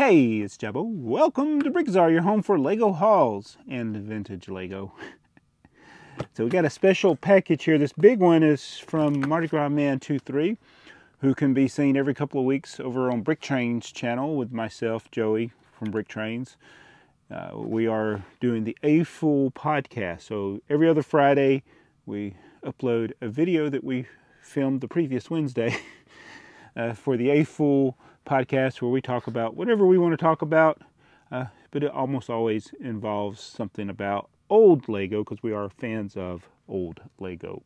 Hey, it's Jaabo. Welcome to BrickTsar, your home for LEGO hauls and vintage LEGO. So we got a special package here. This big one is from Mardigrasman23, who can be seen every couple of weeks over on Brick Trains channel with myself, Joey, from Brick Trains. We are doing the A-Fool podcast. So every other Friday, we upload a video that we filmed the previous Wednesday for the A-Fool podcast, where we talk about whatever we want to talk about, but it almost always involves something about old LEGO, because we are fans of old LEGO,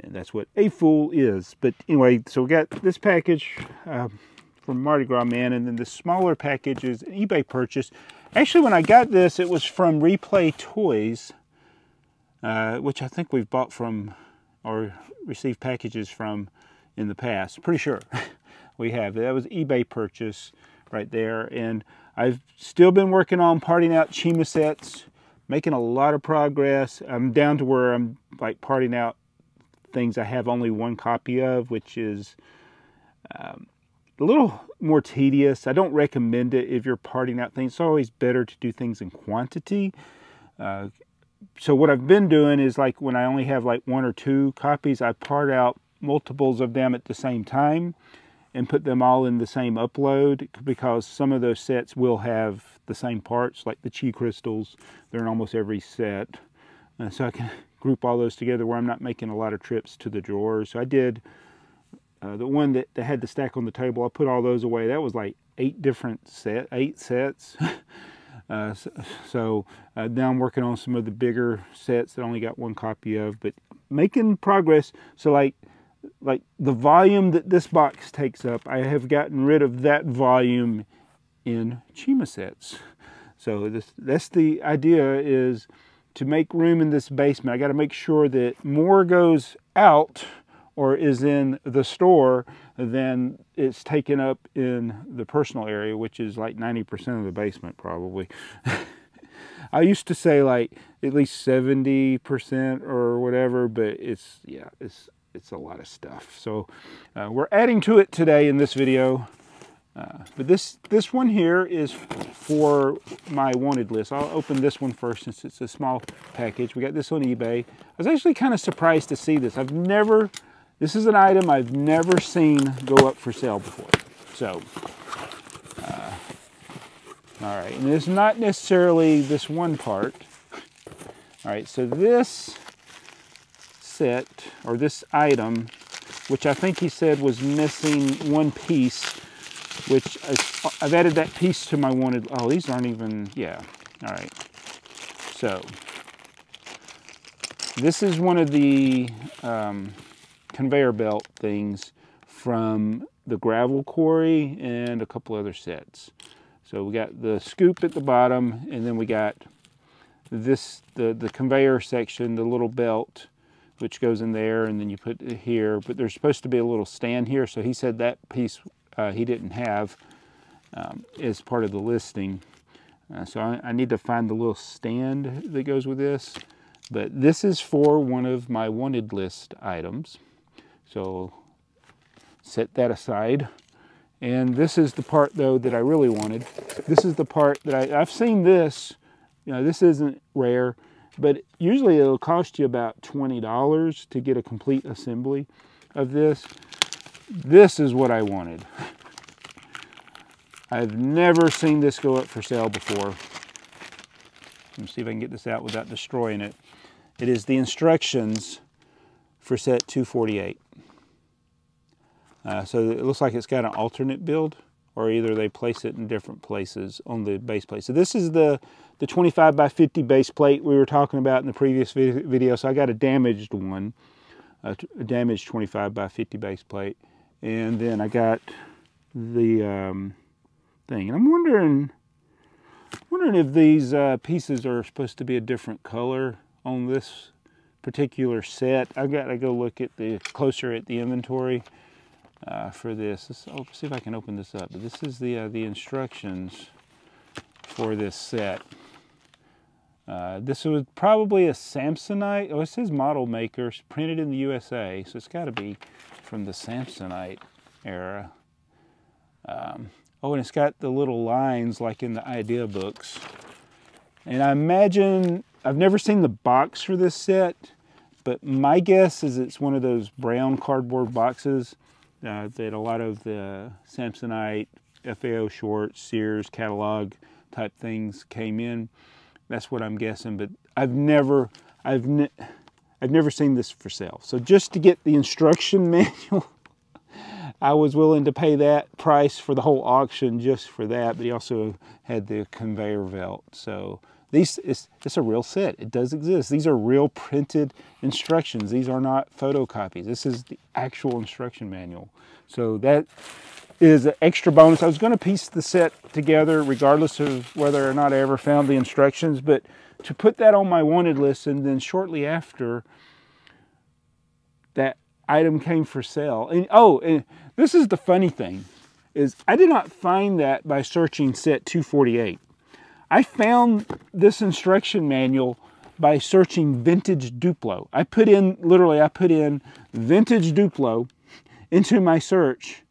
and that's what A-Fool is. But anyway, so we got this package from Mardi Gras Man, and then the smaller package is an eBay purchase. Actually, when I got this, it was from Replay Toys, which I think we've bought from or received packages from in the past, pretty sure. We have. That was eBay purchase right there. And I've still been working on parting out Chima sets, making a lot of progress. I'm down to where I'm like parting out things I have only one copy of, which is a little more tedious. I don't recommend it if you're parting out things. It's always better to do things in quantity. So what I've been doing is, like, when I only have like one or two copies, I part out multiples of them at the same time and put them all in the same upload, because some of those sets will have the same parts, like the chi crystals. They're in almost every set. So I can group all those together where I'm not making a lot of trips to the drawers. So I did the one that had the stack on the table. I put all those away. That was like eight sets. Now I'm working on some of the bigger sets that I only got one copy of, but making progress. So like the volume that this box takes up, I have gotten rid of that volume in Chima sets. So that's the idea, is to make room in this basement. I got to make sure that more goes out or is in the store than it's taken up in the personal area, which is like 90% of the basement probably. I used to say like at least 70% or whatever, but it's a lot of stuff. So we're adding to it today in this video. But this one here is for my wanted list. I'll open this one first since it's a small package. We got this on eBay. I was actually kind of surprised to see this. This is an item I've never seen go up for sale before. So, all right. And it's not necessarily this one part. All right, so this set, or this item, which I think he said was missing one piece, which I've added that piece to my wanted. Oh, these aren't even, yeah. All right. So this is one of the conveyor belt things from the gravel quarry and a couple other sets. So we got the scoop at the bottom, and then we got this, the conveyor section, the little belt, which goes in there, and then you put it here. But there's supposed to be a little stand here, so he said that piece he didn't have as part of the listing. So I need to find the little stand that goes with this. But this is for one of my wanted list items. So set that aside. And this is the part, though, that I really wanted. This is the part that I've seen this. You know, this isn't rare, but usually it'll cost you about $20 to get a complete assembly of this. This is what I wanted. I've never seen this go up for sale before. Let me see if I can get this out without destroying it. It is the instructions for set 248. So it looks like it's got an alternate build, or either they place it in different places on the base plate. So this is the 25 by 50 base plate we were talking about in the previous video. So I got a damaged one, a damaged 25 by 50 base plate. And then I got the thing. And I'm wondering if these pieces are supposed to be a different color on this particular set. I've got to go look at the inventory. For this, let's see if I can open this up. But this is the instructions for this set. This was probably a Samsonite. Oh, it says model makers, printed in the USA, so it's got to be from the Samsonite era. Oh, and it's got the little lines like in the idea books. And I imagine, I've never seen the box for this set, but my guess is it's one of those brown cardboard boxes that a lot of the Samsonite, FAO Schwartz, Sears catalog type things came in. That's what I'm guessing, but I've never seen this for sale. So just to get the instruction manual, I was willing to pay that price for the whole auction just for that, but he also had the conveyor belt. So these, it's a real set. It does exist. These are real printed instructions. These are not photocopies. This is the actual instruction manual. So that is an extra bonus. I was going to piece the set together regardless of whether or not I ever found the instructions, but to put that on my wanted list, and then shortly after that item came for sale. And oh, and this is the funny thing, is I did not find that by searching set 248. I found this instruction manual by searching vintage Duplo. I put in, literally, I put in vintage Duplo into my search,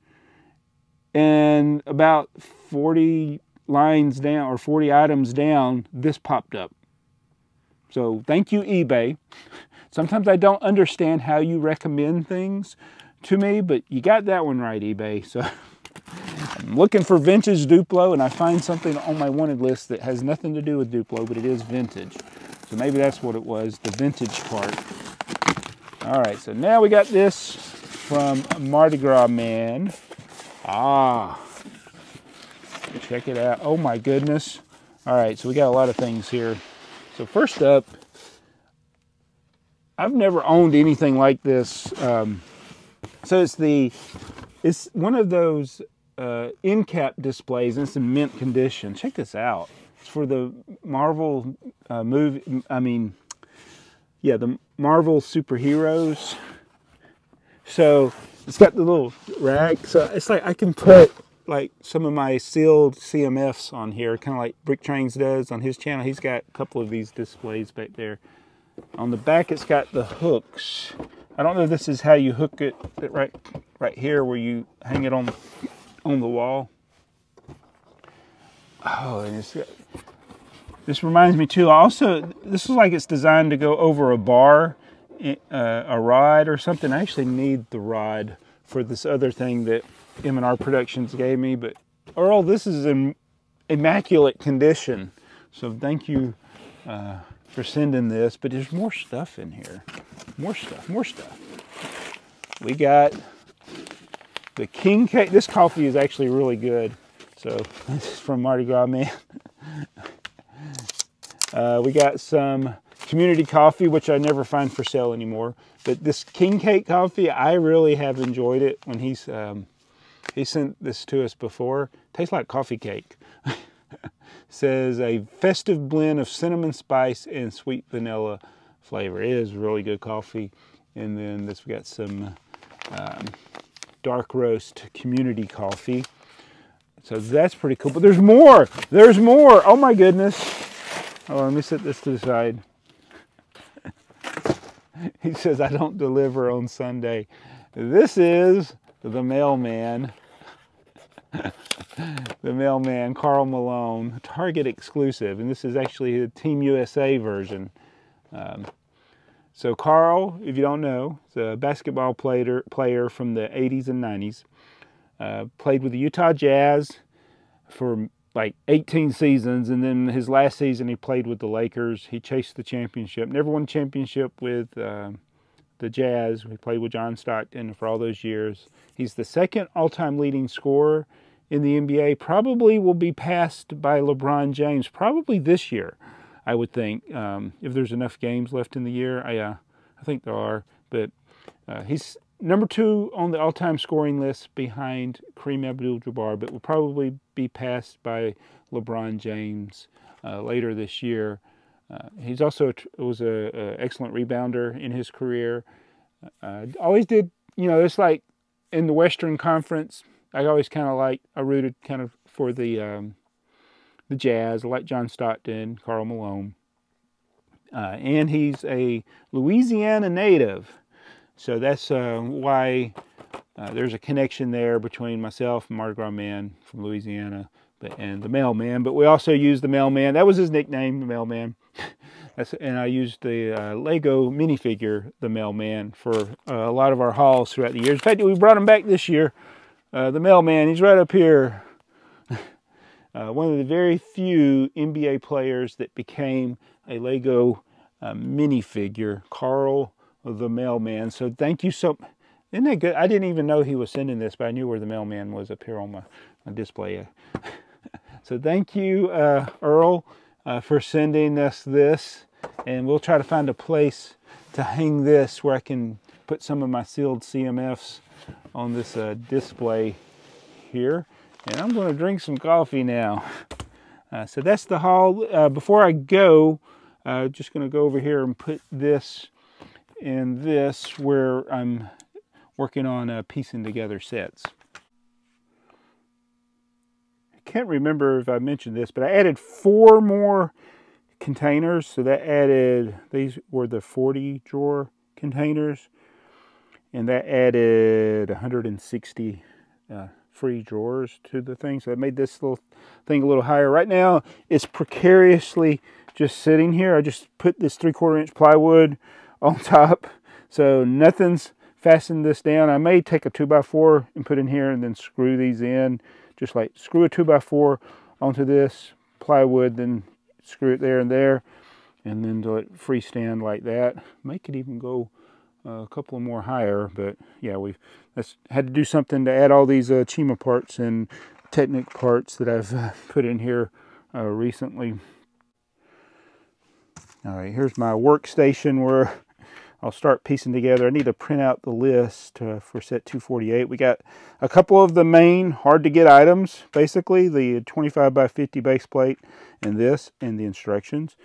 and about 40 lines down, or 40 items down, this popped up. So thank you, eBay. Sometimes I don't understand how you recommend things to me, but you got that one right, eBay. So I'm looking for vintage Duplo, and I find something on my wanted list that has nothing to do with Duplo, but it is vintage. So maybe that's what it was, the vintage part. All right, so now we got this from Mardi Gras Man. Ah, check it out. Oh my goodness. All right, so we got a lot of things here. So first up, I've never owned anything like this. So it's one of those end cap displays, and it's in mint condition. Check this out. It's for the Marvel movie. I mean, yeah, the Marvel superheroes. So it's got the little rack. So it's like I can put like some of my sealed CMFs on here, kind of like Brick Trains does on his channel. He's got a couple of these displays back there. On the back, it's got the hooks. I don't know if this is how you hook it, right here where you hang it on the wall. Oh, and it's got, this reminds me too. Also, this is like it's designed to go over a bar, a rod or something. I actually need the rod for this other thing that M&R Productions gave me, but Earl, this is in immaculate condition. So thank you for sending this, but there's more stuff in here. More stuff. We got the King Cake. This coffee is actually really good. So this is from Mardi Gras Man. We got some Community Coffee, which I never find for sale anymore. But this King Cake Coffee, I really have enjoyed it when he's he sent this to us before. Tastes like coffee cake. Says a festive blend of cinnamon spice and sweet vanilla flavor. It is really good coffee. And then this, we got some dark roast Community Coffee. So that's pretty cool, but there's more. There's more. Oh my goodness. Oh, let me set this to the side. He says, I don't deliver on Sunday. This is the mailman. The mailman, Karl Malone, Target exclusive, and this is actually the Team USA version. So Karl, if you don't know, is a basketball player from the 80s and 90s. Played with the Utah Jazz for like 18 seasons, and then his last season he played with the Lakers. He chased the championship. Never won a championship with the Jazz. He played with John Stockton for all those years. He's the second all-time leading scorer in the NBA, probably will be passed by LeBron James, probably this year, I would think, if there's enough games left in the year. I think there are, but he's number 2 on the all-time scoring list behind Kareem Abdul-Jabbar, but will probably be passed by LeBron James later this year. He's also was an excellent rebounder in his career. Always did, you know, it's like in the Western Conference, I always kind of like, I rooted kind of for the Jazz. I like John Stockton, Karl Malone. And he's a Louisiana native. So that's why There's a connection there between myself and Mardi Gras Man from Louisiana and the mailman. But we also used the mailman. That was his nickname, the mailman. And I used the LEGO minifigure, the mailman, for a lot of our hauls throughout the years. In fact, we brought him back this year. The mailman, he's right up here. One of the very few NBA players that became a LEGO minifigure, Karl the Mailman. So thank you so much. Isn't that good? I didn't even know he was sending this, but I knew where the mailman was up here on my display. So thank you, Earl, for sending us this. And we'll try to find a place to hang this where I can put some of my sealed CMFs on this display here. And I'm going to drink some coffee now. So that's the haul. Before I go, just going to go over here and put this in this where I'm working on piecing together sets. I can't remember if I mentioned this, but I added 4 more containers. So that added, these were the 40 drawer containers, and that added 160 free drawers to the thing. So I made this little thing a little higher. Right now it's precariously just sitting here. I just put this 3/4 inch plywood on top, so nothing's fastened this down. I may take a 2x4 and put in here and then screw these in, just like screw a 2x4 onto this plywood, then screw it there and there, and then do it freestand like that. Make it even go a couple more higher. But yeah, we've had to do something to add all these Chima parts and Technic parts that I've put in here recently. All right, here's my workstation where I'll start piecing together. I need to print out the list for set 248. We got a couple of the main hard-to-get items, basically the 25x50 base plate and this and the instructions.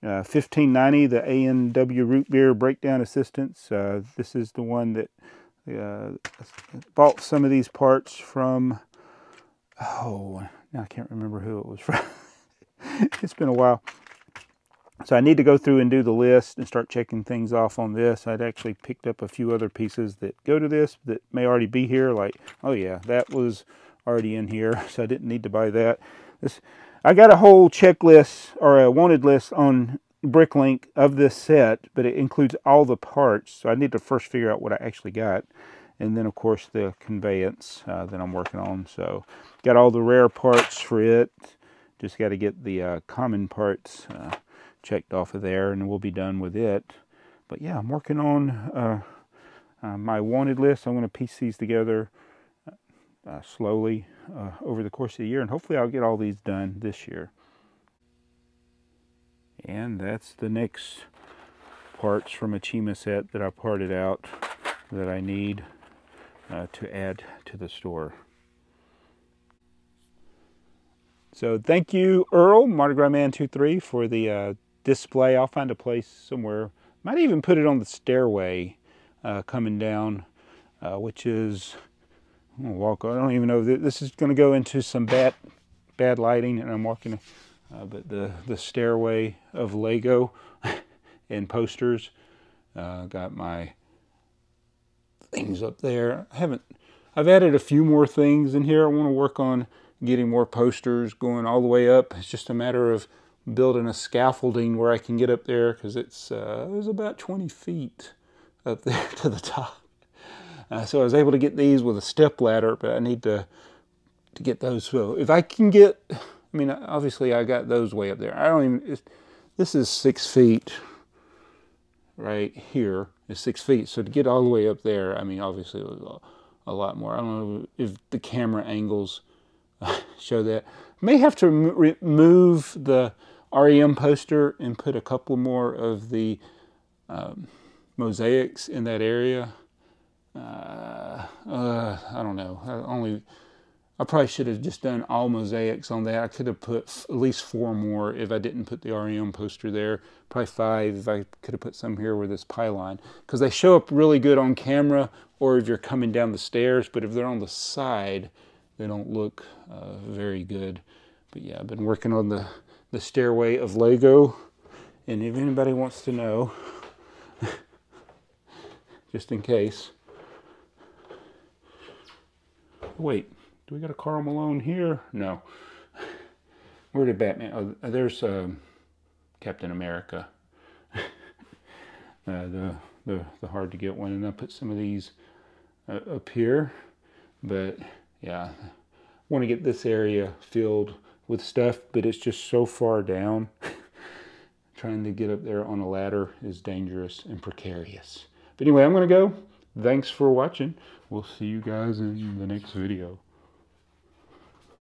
1590, the A&W root beer breakdown assistance. This is the one that bought some of these parts from, oh, now I can't remember who it was from. It's been a while. So I need to go through and do the list and start checking things off on this. I'd actually picked up a few other pieces that go to this that may already be here. Like, oh yeah, that was already in here, so I didn't need to buy that. This, I got a whole checklist or a wanted list on BrickLink of this set, but it includes all the parts. So I need to first figure out what I actually got. And then, of course, the conveyance that I'm working on. So got all the rare parts for it. Just got to get the common parts checked off of there, and we'll be done with it. But yeah, I'm working on my wanted list. I'm going to piece these together slowly over the course of the year, and hopefully I'll get all these done this year. And that's the next parts from a Chima set that I parted out that I need to add to the store. So thank you, Earl, Mardigrasman23, for the display. I'll find a place somewhere. Might even put it on the stairway coming down, which is, I'm gonna walk. I don't even know. This is going to go into some bad lighting, and I'm walking. But the stairway of LEGO and posters. Got my things up there. I've added a few more things in here. I want to work on getting more posters going all the way up. It's just a matter of building a scaffolding where I can get up there, because it was about 20 feet up there to the top. So I was able to get these with a step ladder, but I need to get those. So if I can get, I mean, obviously I got those way up there. I don't even, this is 6 feet right here, is 6 feet. So to get all the way up there, I mean, obviously it was a lot more. I don't know if the camera angles show that. May have to remove the REM poster and put a couple more of the mosaics in that area. I don't know. I probably should have just done all mosaics on that. I could have put at least 4 more if I didn't put the REM poster there. Probably 5 if I could have put some here with this pylon, because they show up really good on camera or if you're coming down the stairs, but if they're on the side, they don't look very good. But yeah, I've been working on the stairway of LEGO. And if anybody wants to know, just in case, wait, do we got a Karl Malone here? No. Where did Batman? Oh, there's Captain America. The hard to get one, and I'll put some of these up here. But yeah, I want to get this area filled with stuff, but it's just so far down. Trying to get up there on a ladder is dangerous and precarious. But anyway, I'm going to go. Thanks for watching. We'll see you guys in the next video.